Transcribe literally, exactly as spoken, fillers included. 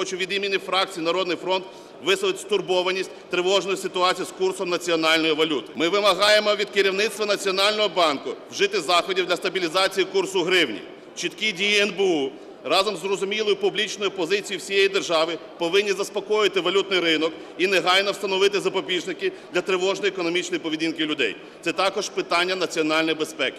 хочу від імені фракції «Народний фронт» висловити стурбованість тривожної ситуації з курсом національної валюти. Ми вимагаємо від керівництва Національного банку вжити заходів для стабілізації курсу гривні. Чіткі дії Н Б У разом з зрозумілою публічною позицією всієї держави повинні заспокоїти валютний ринок і негайно встановити запобіжники для тривожної економічної поведінки людей. Це також питання національної безпеки.